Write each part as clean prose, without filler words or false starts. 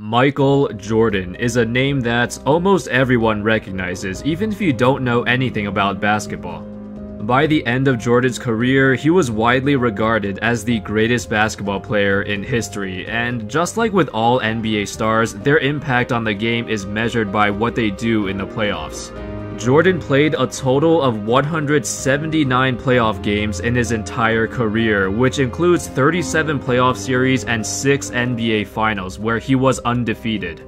Michael Jordan is a name that almost everyone recognizes, even if you don't know anything about basketball. By the end of Jordan's career, he was widely regarded as the greatest basketball player in history, and just like with all NBA stars, their impact on the game is measured by what they do in the playoffs. Jordan played a total of 179 playoff games in his entire career, which includes 37 playoff series and 6 NBA finals, where he was undefeated.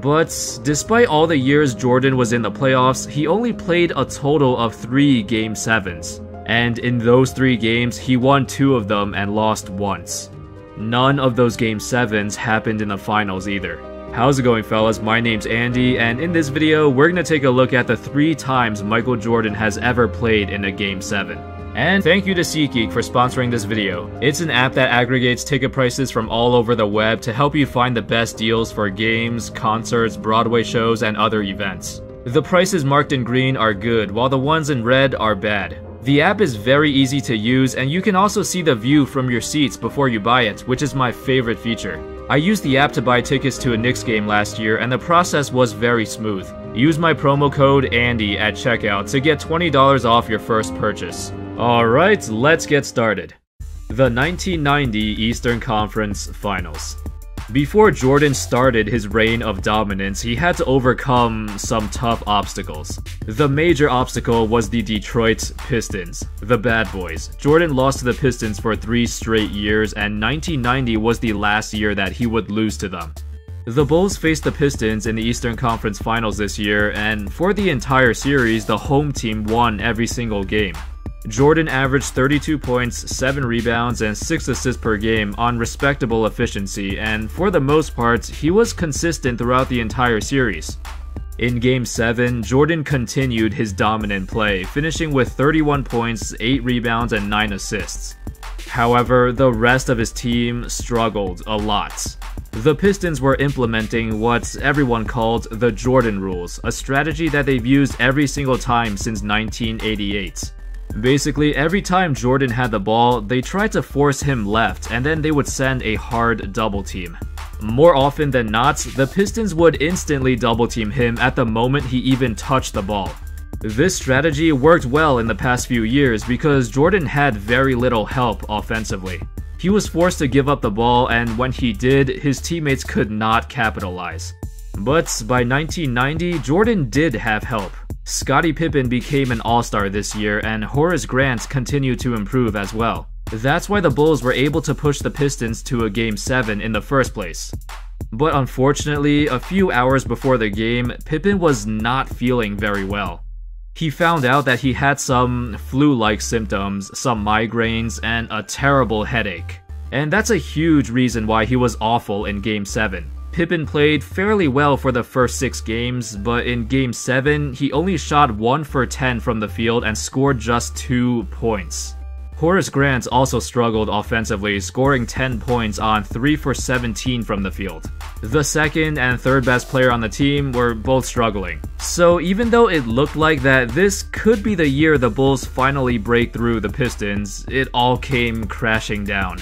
But despite all the years Jordan was in the playoffs, he only played a total of 3 Game 7s. And in those 3 games, he won 2 of them and lost once. None of those Game 7s happened in the finals either. How's it going, fellas? My name's Andy, and in this video, we're gonna take a look at the 3 times Michael Jordan has ever played in a Game 7. And thank you to SeatGeek for sponsoring this video. It's an app that aggregates ticket prices from all over the web to help you find the best deals for games, concerts, Broadway shows, and other events. The prices marked in green are good, while the ones in red are bad. The app is very easy to use, and you can also see the view from your seats before you buy it, which is my favorite feature. I used the app to buy tickets to a Knicks game last year, and the process was very smooth. Use my promo code ANDY at checkout to get $20 off your first purchase. Alright, let's get started. The 1990 Eastern Conference Finals. Before Jordan started his reign of dominance, he had to overcome some tough obstacles. The major obstacle was the Detroit Pistons, the bad boys. Jordan lost to the Pistons for 3 straight years, and 1990 was the last year that he would lose to them. The Bulls faced the Pistons in the Eastern Conference Finals this year, and for the entire series, the home team won every single game. Jordan averaged 32 points, 7 rebounds, and 6 assists per game on respectable efficiency, and for the most part, he was consistent throughout the entire series. In Game 7, Jordan continued his dominant play, finishing with 31 points, 8 rebounds, and 9 assists. However, the rest of his team struggled a lot. The Pistons were implementing what everyone called the Jordan Rules, a strategy that they've used every single time since 1988. Basically, every time Jordan had the ball, they tried to force him left, and then they would send a hard double team. More often than not, the Pistons would instantly double team him at the moment he even touched the ball. This strategy worked well in the past few years because Jordan had very little help offensively. He was forced to give up the ball, and when he did, his teammates could not capitalize. But by 1990, Jordan did have help. Scottie Pippen became an all-star this year, and Horace Grant continued to improve as well. That's why the Bulls were able to push the Pistons to a Game 7 in the first place. But unfortunately, a few hours before the game, Pippen was not feeling very well. He found out that he had some flu-like symptoms, some migraines, and a terrible headache. And that's a huge reason why he was awful in Game 7. Pippen played fairly well for the first 6 games, but in Game 7, he only shot 1 for 10 from the field and scored just 2 points. Horace Grant also struggled offensively, scoring 10 points on 3 for 17 from the field. The second and third best player on the team were both struggling. So even though it looked like that this could be the year the Bulls finally break through the Pistons, it all came crashing down.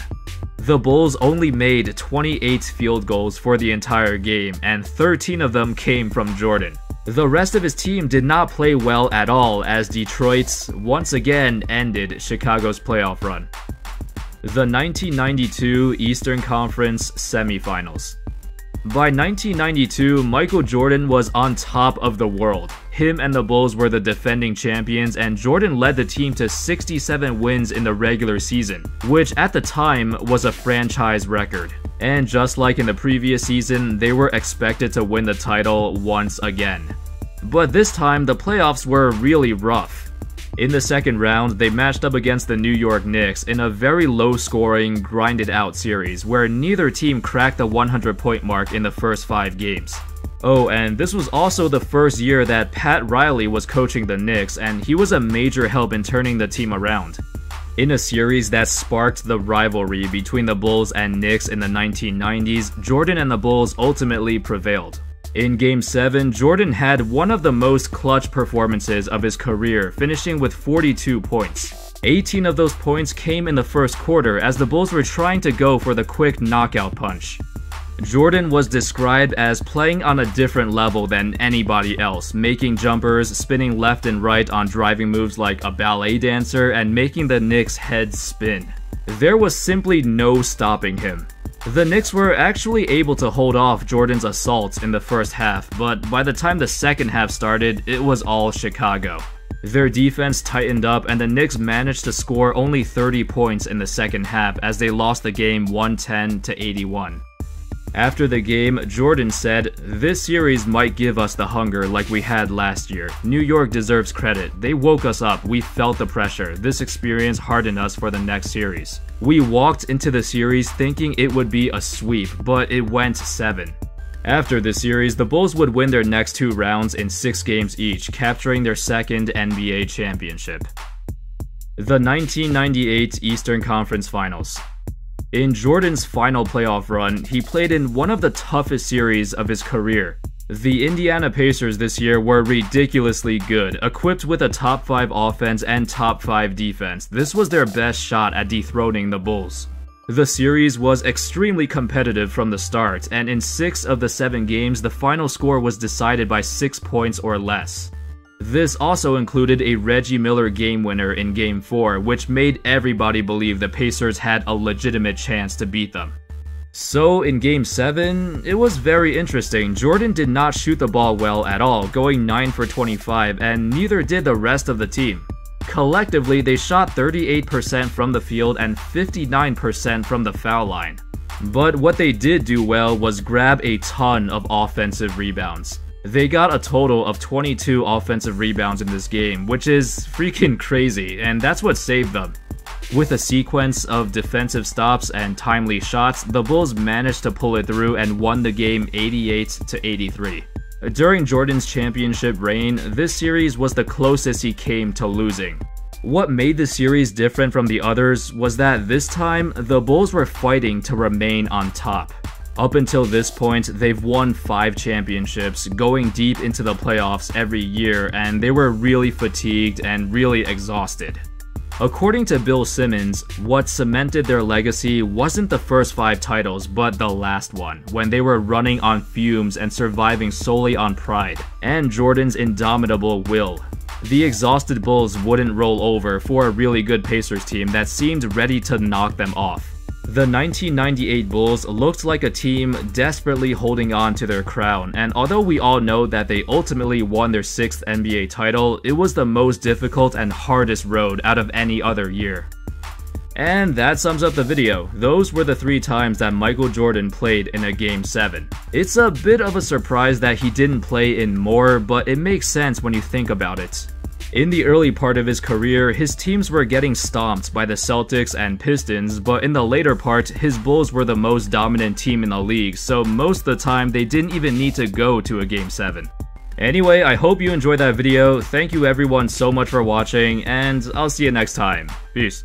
The Bulls only made 28 field goals for the entire game, and 13 of them came from Jordan. The rest of his team did not play well at all as Detroit once again ended Chicago's playoff run. The 1992 Eastern Conference Semifinals. By 1992, Michael Jordan was on top of the world. Him and the Bulls were the defending champions, and Jordan led the team to 67 wins in the regular season, which at the time was a franchise record. And just like in the previous season, they were expected to win the title once again. But this time, the playoffs were really rough. In the second round, they matched up against the New York Knicks in a very low-scoring, grinded-out series where neither team cracked the 100-point mark in the first 5 games. Oh, and this was also the first year that Pat Riley was coaching the Knicks, and he was a major help in turning the team around. In a series that sparked the rivalry between the Bulls and Knicks in the 1990s, Jordan and the Bulls ultimately prevailed. In Game 7, Jordan had one of the most clutch performances of his career, finishing with 42 points. 18 of those points came in the first quarter as the Bulls were trying to go for the quick knockout punch. Jordan was described as playing on a different level than anybody else, making jumpers, spinning left and right on driving moves like a ballet dancer, and making the Knicks' head spin. There was simply no stopping him. The Knicks were actually able to hold off Jordan's assaults in the first half, but by the time the second half started, it was all Chicago. Their defense tightened up and the Knicks managed to score only 30 points in the second half as they lost the game 110-81. After the game, Jordan said, "This series might give us the hunger like we had last year. New York deserves credit. They woke us up. We felt the pressure. This experience hardened us for the next series. We walked into the series thinking it would be a sweep, but it went 7. After this series, the Bulls would win their next 2 rounds in 6 games each, capturing their second NBA championship. The 1998 Eastern Conference Finals. In Jordan's final playoff run, he played in one of the toughest series of his career. The Indiana Pacers this year were ridiculously good, equipped with a top 5 offense and top 5 defense. This was their best shot at dethroning the Bulls. The series was extremely competitive from the start, and in 6 of the 7 games, the final score was decided by 6 points or less. This also included a Reggie Miller game winner in Game 4, which made everybody believe the Pacers had a legitimate chance to beat them. So in Game 7, it was very interesting. Jordan did not shoot the ball well at all, going 9 for 25, and neither did the rest of the team. Collectively, they shot 38% from the field and 59% from the foul line. But what they did do well was grab a ton of offensive rebounds. They got a total of 22 offensive rebounds in this game, which is freaking crazy, and that's what saved them. With a sequence of defensive stops and timely shots, the Bulls managed to pull it through and won the game 88-83. During Jordan's championship reign, this series was the closest he came to losing. What made this series different from the others was that this time, the Bulls were fighting to remain on top. Up until this point, they've won 5 championships, going deep into the playoffs every year, and they were really fatigued and really exhausted. According to Bill Simmons, what cemented their legacy wasn't the first 5 titles, but the last one, when they were running on fumes and surviving solely on pride, and Jordan's indomitable will. The exhausted Bulls wouldn't roll over for a really good Pacers team that seemed ready to knock them off. The 1998 Bulls looked like a team desperately holding on to their crown, and although we all know that they ultimately won their 6th NBA title, it was the most difficult and hardest road out of any other year. And that sums up the video. Those were the 3 times that Michael Jordan played in a Game 7. It's a bit of a surprise that he didn't play in more, but it makes sense when you think about it. In the early part of his career, his teams were getting stomped by the Celtics and Pistons, but in the later part, his Bulls were the most dominant team in the league, so most of the time they didn't even need to go to a Game 7. Anyway, I hope you enjoyed that video. Thank you everyone so much for watching, and I'll see you next time. Peace.